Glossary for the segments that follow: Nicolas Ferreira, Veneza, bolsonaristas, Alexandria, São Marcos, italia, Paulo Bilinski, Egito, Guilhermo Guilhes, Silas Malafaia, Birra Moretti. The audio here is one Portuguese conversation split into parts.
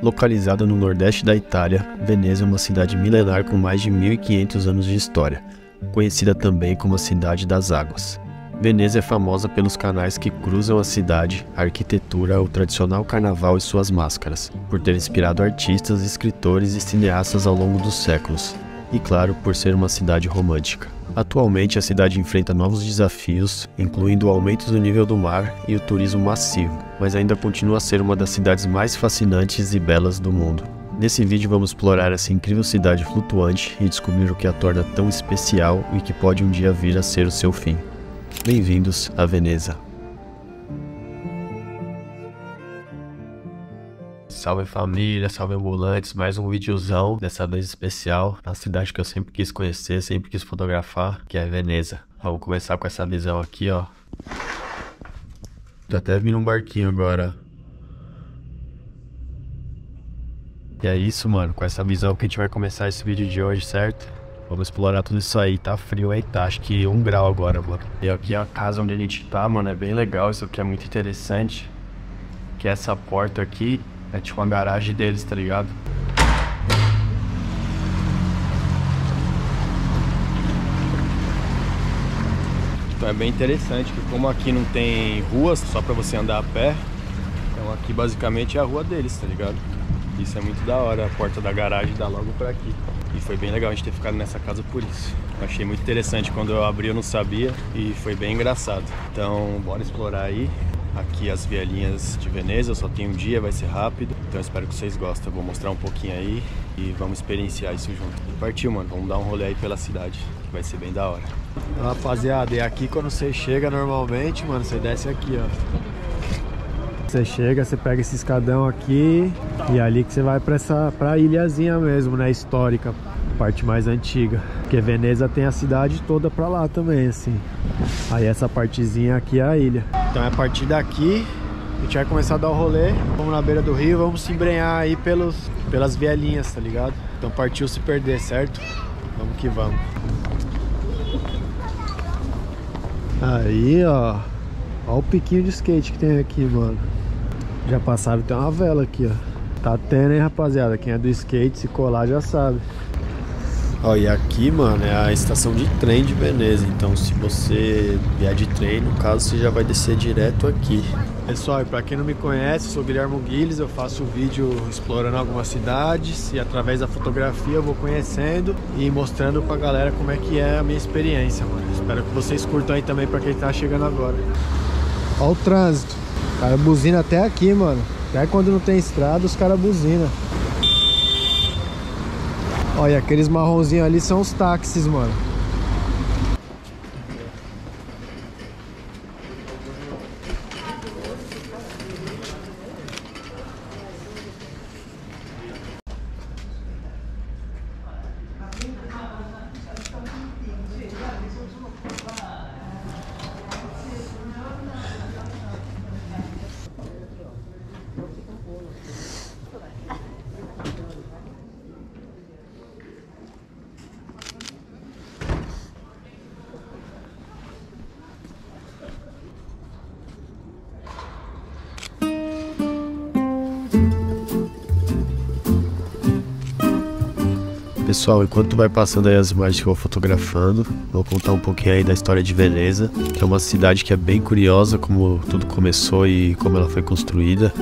Localizada no nordeste da Itália, Veneza é uma cidade milenar com mais de 1.500 anos de história, conhecida também como a Cidade das Águas. Veneza é famosa pelos canais que cruzam a cidade, a arquitetura, o tradicional carnaval e suas máscaras, por ter inspirado artistas, escritores e cineastas ao longo dos séculos, e claro, por ser uma cidade romântica. Atualmente, a cidade enfrenta novos desafios, incluindo o aumento do nível do mar e o turismo massivo, mas ainda continua a ser uma das cidades mais fascinantes e belas do mundo. Nesse vídeo vamos explorar essa incrível cidade flutuante e descobrir o que a torna tão especial e que pode um dia vir a ser o seu fim. Bem-vindos a Veneza! Salve família, salve ambulantes, mais um videozão, dessa vez especial, na cidade que eu sempre quis conhecer, sempre quis fotografar, que é Veneza. Vamos começar com essa visão aqui, ó. Tô até vindo um barquinho agora. E é isso, mano, com essa visão que a gente vai começar esse vídeo de hoje, certo? Vamos explorar tudo isso aí, tá frio aí, tá, acho que 1 grau agora, mano. E aqui é a casa onde a gente tá, mano, é bem legal, isso aqui é muito interessante. Que essa porta aqui é tipo uma garagem deles, tá ligado? Então é bem interessante que como aqui não tem ruas só pra você andar a pé, então aqui basicamente é a rua deles, tá ligado? Isso é muito da hora, a porta da garagem dá logo pra aqui. E foi bem legal a gente ter ficado nessa casa por isso. Achei muito interessante, quando eu abri eu não sabia e foi bem engraçado. Então bora explorar aí. Aqui as vielinhas de Veneza, só tem um dia, vai ser rápido. Então espero que vocês gostem, eu vou mostrar um pouquinho aí e vamos experienciar isso junto. E partiu, mano, vamos dar um rolê aí pela cidade, que vai ser bem da hora. Rapaziada, e aqui quando você chega normalmente, mano, você desce aqui, ó. Você chega, você pega esse escadão aqui e é ali que você vai pra essa ilhazinha mesmo, né, histórica, parte mais antiga. Porque Veneza tem a cidade toda pra lá também, assim. Aí essa partezinha aqui é a ilha. Então a partir daqui a gente vai começar a dar o rolê. Vamos na beira do rio, vamos se embrenhar aí pelas vielinhas, tá ligado? Então partiu se perder, certo? Vamos que vamos. Aí, ó. Ó o piquinho de skate que tem aqui, mano. Já passaram, tem uma vela aqui, ó. Tá tendo, hein, rapaziada? Quem é do skate, se colar já sabe. Ó, e aqui, mano, é a estação de trem de Veneza, então se você vier de trem, no caso, você já vai descer direto aqui. Pessoal, e pra quem não me conhece, eu sou Guilhermo Guilhes, eu faço vídeo explorando algumas cidades e através da fotografia eu vou conhecendo e mostrando pra galera como é que é a minha experiência, mano. Espero que vocês curtam aí também pra quem tá chegando agora. Ó o trânsito, o cara buzina até aqui, mano, até quando não tem estrada os caras buzinam. Olha, aqueles marronzinhos ali são os táxis, mano. Pessoal, enquanto vai passando aí as imagens que eu vou fotografando, vou contar um pouquinho aí da história de Veneza, que é uma cidade que é bem curiosa como tudo começou e como ela foi construída.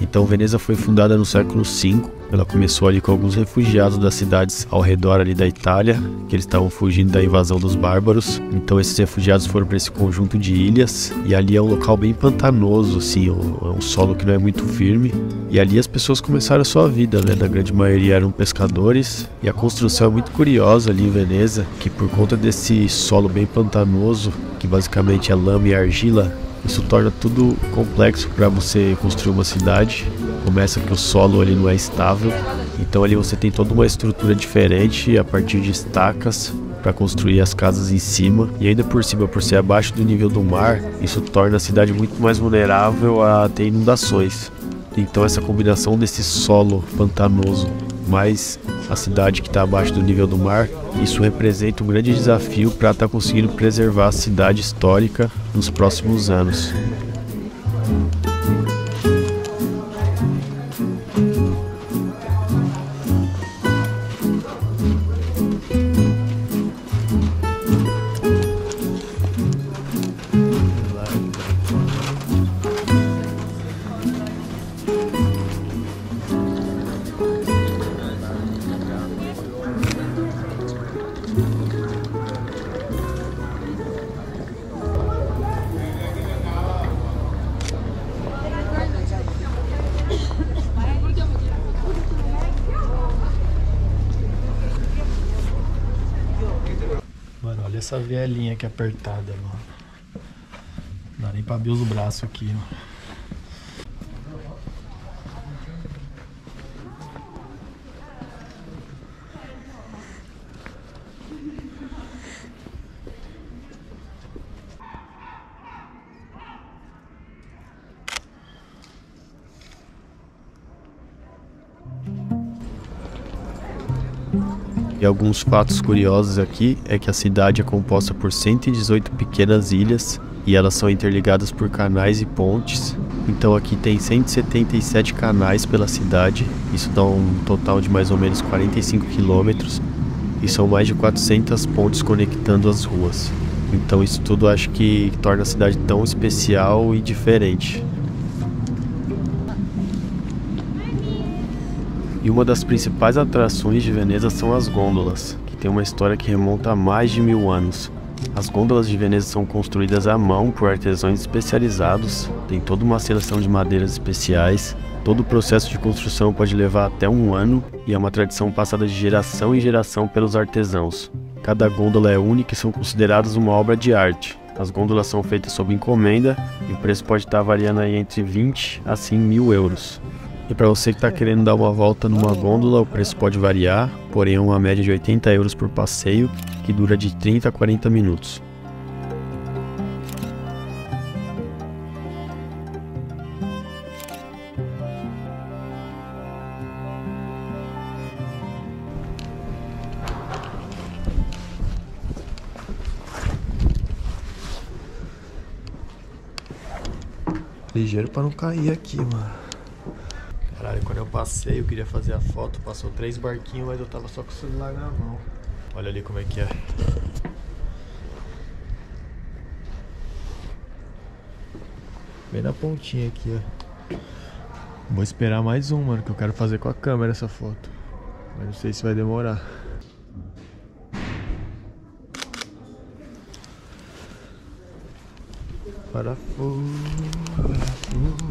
Então Veneza foi fundada no século V, ela começou ali com alguns refugiados das cidades ao redor ali da Itália, que eles estavam fugindo da invasão dos bárbaros, então esses refugiados foram para esse conjunto de ilhas, e ali é um local bem pantanoso, assim, um solo que não é muito firme, e ali as pessoas começaram a sua vida, né, na grande maioria eram pescadores, e a construção é muito curiosa ali em Veneza, que por conta desse solo bem pantanoso, que basicamente é lama e argila, isso torna tudo complexo para você construir uma cidade. Começa que o solo ali não é estável, então ali você tem toda uma estrutura diferente a partir de estacas para construir as casas em cima, e ainda por cima, por ser abaixo do nível do mar, isso torna a cidade muito mais vulnerável a ter inundações. Então essa combinação desse solo pantanoso mais a cidade que está abaixo do nível do mar, isso representa um grande desafio para estar conseguindo preservar a cidade histórica nos próximos anos. essa velhinha aqui apertada, mano. Não dá nem pra abrir os braços aqui, mano. E alguns fatos curiosos aqui é que a cidade é composta por 118 pequenas ilhas e elas são interligadas por canais e pontes. Então aqui tem 177 canais pela cidade, isso dá um total de mais ou menos 45 quilômetros e são mais de 400 pontes conectando as ruas. Então isso tudo acho que torna a cidade tão especial e diferente. E uma das principais atrações de Veneza são as gôndolas, que tem uma história que remonta a mais de 1000 anos. As gôndolas de Veneza são construídas à mão por artesãos especializados, tem toda uma seleção de madeiras especiais, todo o processo de construção pode levar até 1 ano e é uma tradição passada de geração em geração pelos artesãos. Cada gôndola é única e são consideradas uma obra de arte. As gôndolas são feitas sob encomenda e o preço pode estar variando aí entre 20 a 100 mil euros. E para você que está querendo dar uma volta numa gôndola, o preço pode variar, porém é uma média de 80 euros por passeio, que dura de 30 a 40 minutos. Ligeiro para não cair aqui, mano. Caralho, quando eu passei, eu queria fazer a foto, passou 3 barquinhos, mas eu tava só com o celular na mão. Olha ali como é que é. Bem na pontinha aqui, ó. Vou esperar mais um, mano, que eu quero fazer com a câmera essa foto. Mas não sei se vai demorar. Parafuso, parafuso.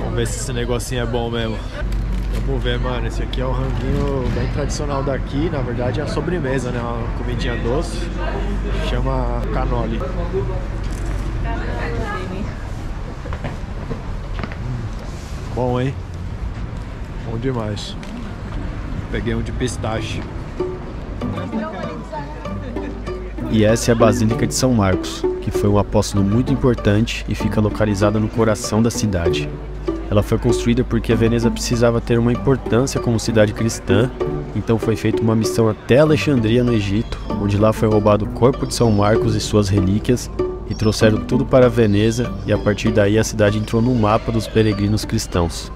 Vamos ver se esse negocinho é bom mesmo. Vamos ver, mano, esse aqui é um ranguinho bem tradicional daqui, na verdade é a sobremesa, né, uma comidinha doce, chama cannoli. Bom, hein? Bom demais. Peguei um de pistache. E essa é a Basílica de São Marcos, que foi um apóstolo muito importante e fica localizada no coração da cidade. Ela foi construída porque a Veneza precisava ter uma importância como cidade cristã, então foi feita uma missão até Alexandria, no Egito, onde lá foi roubado o corpo de São Marcos e suas relíquias, e trouxeram tudo para Veneza, e a partir daí a cidade entrou no mapa dos peregrinos cristãos.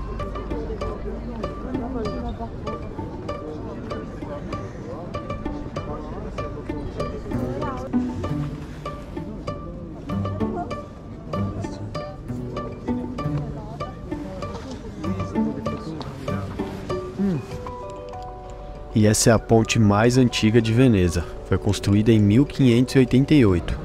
E essa é a ponte mais antiga de Veneza, foi construída em 1588,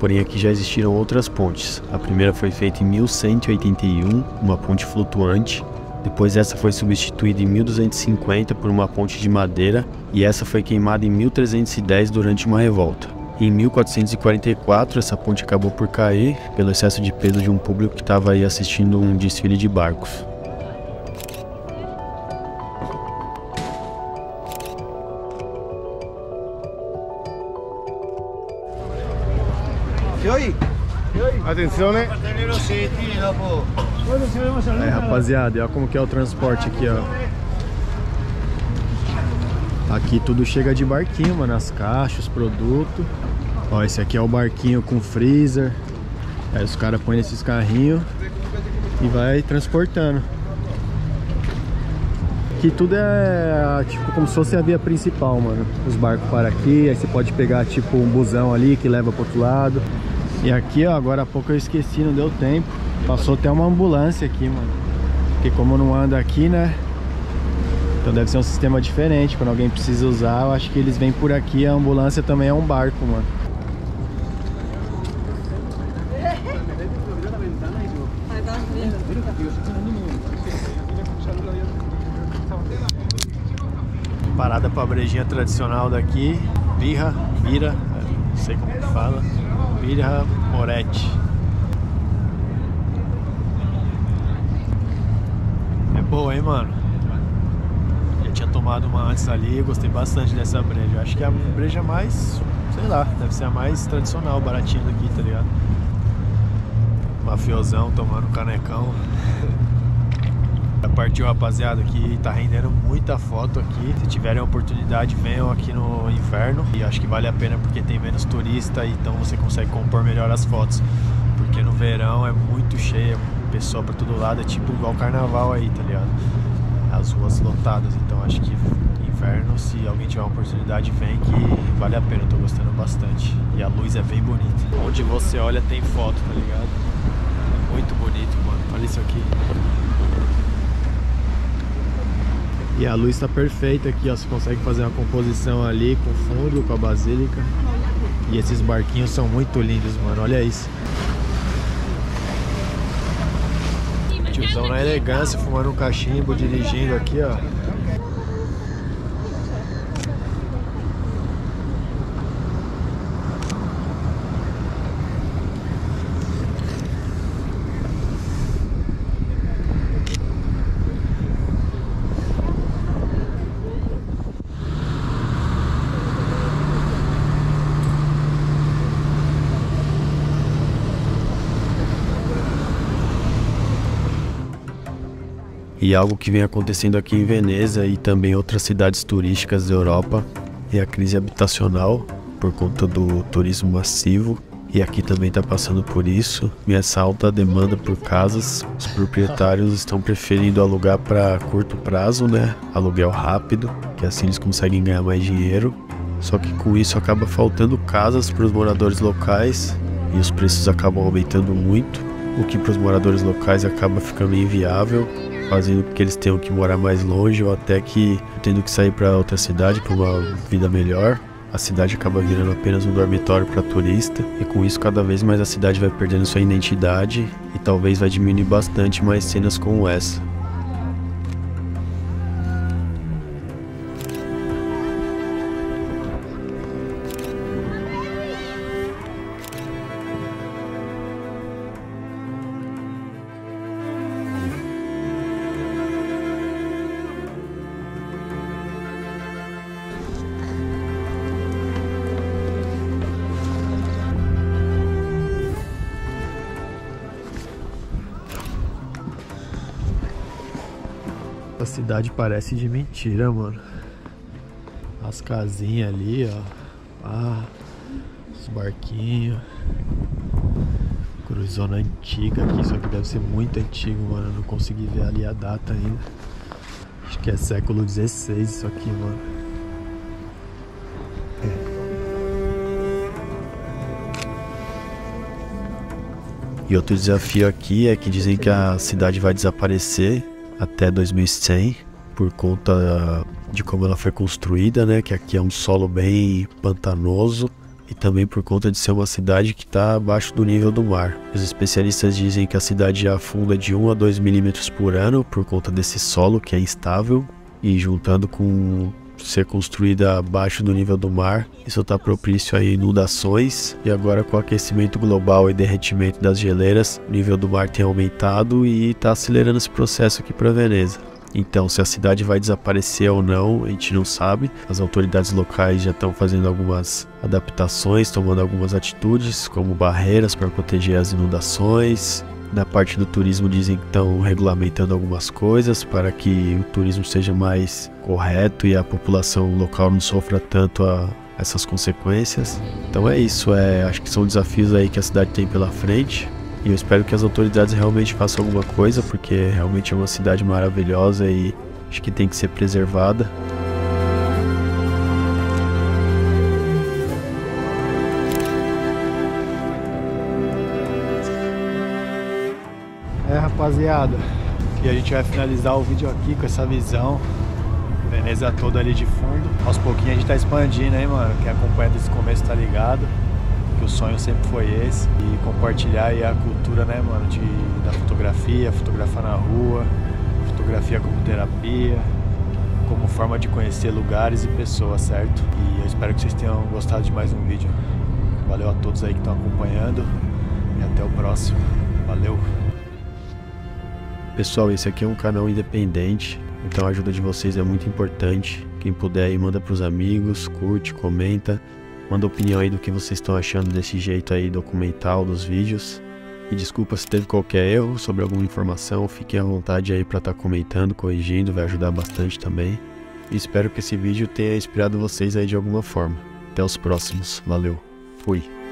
porém aqui já existiram outras pontes. A primeira foi feita em 1181, uma ponte flutuante, depois essa foi substituída em 1250 por uma ponte de madeira e essa foi queimada em 1310 durante uma revolta. Em 1444 essa ponte acabou por cair pelo excesso de peso de um público que estava aí assistindo um desfile de barcos. Atenção, né? É, rapaziada, olha como que é o transporte aqui, ó. Aqui tudo chega de barquinho, mano, as caixas, os produtos. Ó, esse aqui é o barquinho com freezer. Aí os caras põem nesses carrinhos e vai transportando. Aqui tudo é tipo como se fosse a via principal, mano. Os barcos param aqui, aí você pode pegar tipo um busão ali que leva pro outro lado. E aqui, ó, agora há pouco eu esqueci, não deu tempo. Passou até uma ambulância aqui, mano. Porque como não anda aqui, né? Então deve ser um sistema diferente. Quando alguém precisa usar, eu acho que eles vêm por aqui. A ambulância também é um barco, mano. Parada pra brejinha tradicional daqui. Birra, não sei como que fala. Birra Moretti. É boa, hein, mano? Tinha tomado uma antes ali, gostei bastante dessa breja. Eu acho que é a breja mais, sei lá, deve ser a mais tradicional, baratinha daqui, tá ligado? Mafiosão tomando canecão. Partiu, rapaziada, que tá rendendo muita foto aqui. Se tiverem a oportunidade, venham aqui no inverno. E acho que vale a pena porque tem menos turista, então você consegue compor melhor as fotos. Porque no verão é muito cheio, é pessoal pra todo lado, é tipo igual carnaval aí, tá ligado? As ruas lotadas, então acho que inverno, se alguém tiver uma oportunidade, vem que vale a pena, eu tô gostando bastante. E a luz é bem bonita. Onde você olha tem foto, tá ligado? É muito bonito, mano. Olha isso aqui. E a luz tá perfeita aqui, ó. Você consegue fazer uma composição ali com o fundo, com a basílica. E esses barquinhos são muito lindos, mano. Olha isso. Tiozão na elegância, fumando um cachimbo, dirigindo aqui, ó. E algo que vem acontecendo aqui em Veneza e também outras cidades turísticas da Europa é a crise habitacional por conta do turismo massivo, e aqui também está passando por isso. E essa alta demanda por casas, os proprietários estão preferindo alugar para curto prazo, né? Aluguel rápido, que assim eles conseguem ganhar mais dinheiro. Só que com isso acaba faltando casas para os moradores locais e os preços acabam aumentando muito, o que para os moradores locais acaba ficando inviável, fazendo com que eles tenham que morar mais longe ou até que tendo que sair para outra cidade para uma vida melhor. A cidade acaba virando apenas um dormitório para turista e com isso cada vez mais a cidade vai perdendo sua identidade e talvez vai diminuir bastante mais cenas como essa. A cidade parece de mentira, mano. As casinhas ali, ó. Ah, os barquinhos. Cruzona antiga aqui. Isso aqui deve ser muito antigo, mano. Eu não consegui ver ali a data ainda. Acho que é século XVI isso aqui, mano. E outro desafio aqui é que dizem que a cidade vai desaparecer até 2100 por conta de como ela foi construída, né? Que aqui é um solo bem pantanoso e também por conta de ser uma cidade que está abaixo do nível do mar. Os especialistas dizem que a cidade afunda de 1 a 2 milímetros por ano por conta desse solo que é instável, e juntando com ser construída abaixo do nível do mar, isso está propício a inundações. E agora com o aquecimento global e derretimento das geleiras, o nível do mar tem aumentado e está acelerando esse processo aqui para Veneza. Então, se a cidade vai desaparecer ou não, a gente não sabe. As autoridades locais já estão fazendo algumas adaptações, tomando algumas atitudes, como barreiras para proteger as inundações. Na parte do turismo dizem que estão regulamentando algumas coisas para que o turismo seja mais correto e a população local não sofra tanto essas consequências. Então é isso, acho que são desafios aí que a cidade tem pela frente. E eu espero que as autoridades realmente façam alguma coisa, porque realmente é uma cidade maravilhosa e acho que tem que ser preservada. É, rapaziada, e a gente vai finalizar o vídeo aqui com essa visão. Veneza toda ali de fundo. Aos pouquinhos a gente tá expandindo, hein, mano? Quem acompanha desse começo tá ligado. Que o sonho sempre foi esse. E compartilhar aí a cultura, né, mano? Da fotografia, fotografar na rua, fotografia como terapia, como forma de conhecer lugares e pessoas, certo? E eu espero que vocês tenham gostado de mais um vídeo. Valeu a todos aí que estão acompanhando. E até o próximo. Valeu! Pessoal, esse aqui é um canal independente, então a ajuda de vocês é muito importante. Quem puder aí, manda pros amigos, curte, comenta, manda opinião aí do que vocês estão achando desse jeito aí documental dos vídeos. E desculpa se teve qualquer erro sobre alguma informação, fiquem à vontade aí pra estar comentando, corrigindo, vai ajudar bastante também. E espero que esse vídeo tenha inspirado vocês aí de alguma forma. Até os próximos, valeu, fui!